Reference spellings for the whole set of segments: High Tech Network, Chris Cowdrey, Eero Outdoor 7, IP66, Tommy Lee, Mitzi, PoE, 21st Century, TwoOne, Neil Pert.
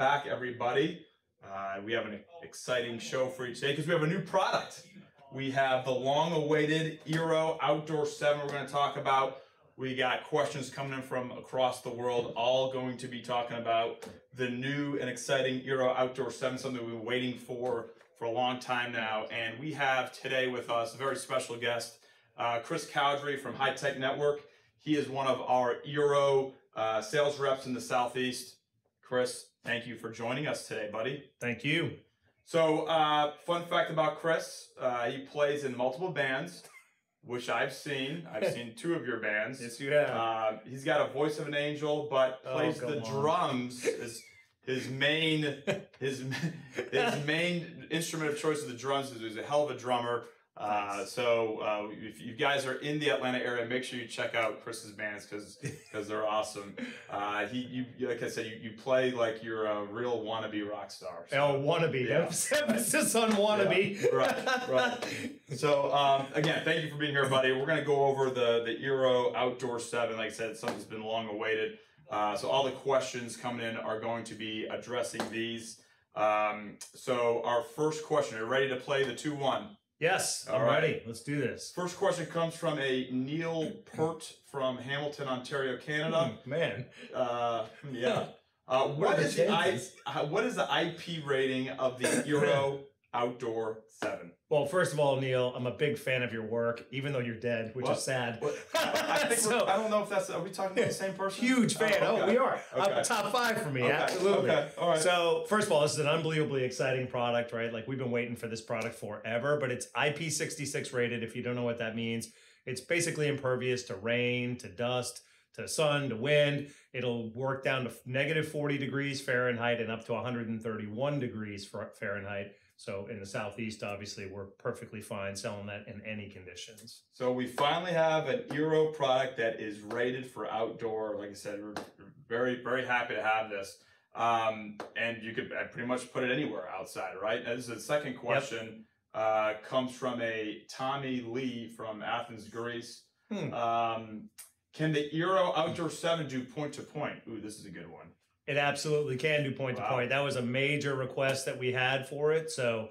back, everybody. We have an exciting show for you today because we have a new product. We have the long-awaited Eero Outdoor 7 we're going to talk about. We got questions coming in from across the world, all going to be talking about the new and exciting Eero Outdoor 7, something we've been waiting for a long time now. And we have today with us a very special guest, Chris Cowdrey from High Tech Network. He is one of our Eero sales reps in the Southeast. Chris, thank you for joining us today, buddy. Thank you. So, fun fact about Chris, he plays in multiple bands, which I've seen. I've seen two of your bands. Yes, you have. He's got a voice of an angel, but plays the drums. His main instrument of choice is the drums. He's a hell of a drummer. Nice. So if you guys are in the Atlanta area, make sure you check out Chris's bands because they're awesome. Like I said, you play like you're a real wannabe rock star. So. Oh, wannabe. Yeah. Emphasis on wannabe. Yeah, right. So again, thank you for being here, buddy. We're gonna go over the Eero Outdoor 7. Like I said, something's been long awaited. So all the questions coming in are going to be addressing these. So our first question: are you ready to play the 2-1? Yes, I'm ready. Let's do this. First question comes from a Neil Pert from Hamilton, Ontario, Canada. Man. Yeah. What is the IP rating of the Eero Outdoor 7? Well, first of all, Neil, I'm a big fan of your work, even though you're dead, which is sad. I think I don't know if that's... Are we talking about the same person? Huge fan. Okay. Oh, we are. Okay. Top 5 for me, okay. Absolutely. Okay. All right. So, first of all, this is an unbelievably exciting product, right? Like, we've been waiting for this product forever, but it's IP66 rated, if you don't know what that means. It's basically impervious to rain, to dust, to sun, to wind. It'll work down to -40 degrees Fahrenheit and up to 131 degrees Fahrenheit. So in the Southeast, obviously, we're perfectly fine selling that in any conditions. So we finally have an Eero product that is rated for outdoor. Like I said, we're very, very happy to have this. And you could pretty much put it anywhere outside, right? Now, this is the second question. Yep. Comes from a Tommy Lee from Athens, Greece. Can the Eero Outdoor 7 do point-to-point? Ooh, this is a good one. It absolutely can do point-to-point. Wow. That was a major request that we had for it. So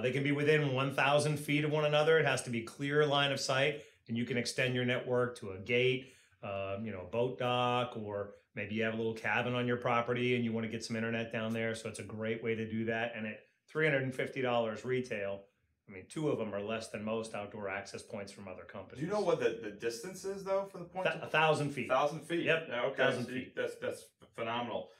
they can be within 1,000 feet of one another. It has to be clear line of sight, and you can extend your network to a gate, a boat dock, or maybe you have a little cabin on your property and you want to get some internet down there. So it's a great way to do that. And at $350 retail, I mean, 2 of them are less than most outdoor access points from other companies. Do you know what the distance is, though, for the point? 1,000 feet. 1,000 feet. Yep. Okay. 1,000 feet. That's phenomenal.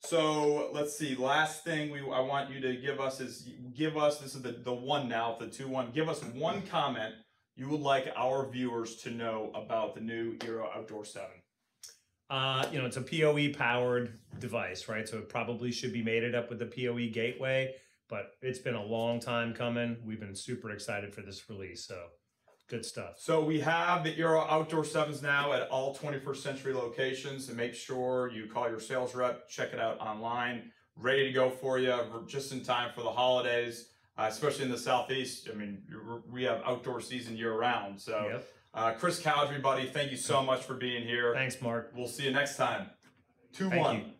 So let's see. Last thing I want you to give us is this is the one now, the 2-1. Give us one comment you would like our viewers to know about the new Eero Outdoor 7. It's a PoE powered device, right? So it probably should be mated up with the PoE gateway. But it's been a long time coming. We've been super excited for this release, so good stuff. So we have the Eero Outdoor 7s now at all 21st Century locations. And make sure you call your sales rep, check it out online, ready to go for you, just in time for the holidays, especially in the Southeast. I mean, we have outdoor season year-round. So, yep. Chris Cowdrey, buddy, thank you so much for being here. Thanks, Mark. We'll see you next time. 2-1.